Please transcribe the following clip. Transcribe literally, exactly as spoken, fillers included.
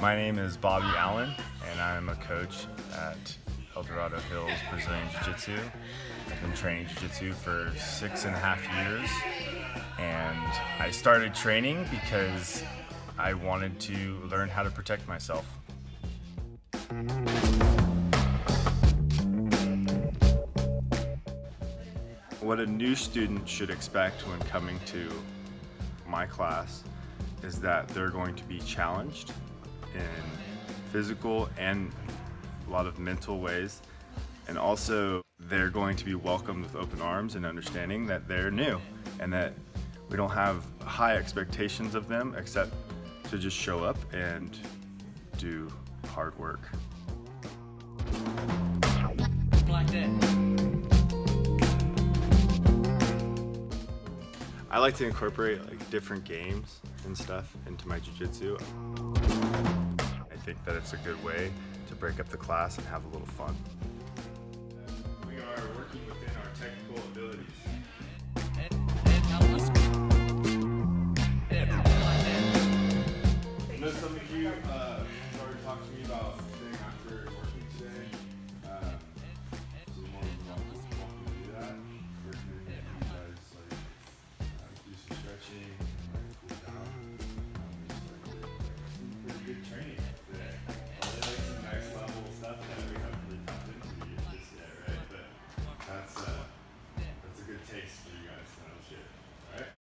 My name is Bobby Allen, and I'm a coach at El Dorado Hills Brazilian Jiu-Jitsu. I've been training Jiu-Jitsu for six and a half years, and I started training because I wanted to learn how to protect myself. What a new student should expect when coming to my class is that they're going to be challenged in physical and a lot of mental ways, and also they're going to be welcomed with open arms and understanding that they're new and that we don't have high expectations of them except to just show up and do hard work. Like that. I like to incorporate like different games and stuff into my jiu-jitsu. I think that it's a good way to break up the class and have a little fun. We are working within our technical abilities. Some of you uh, started talking to me about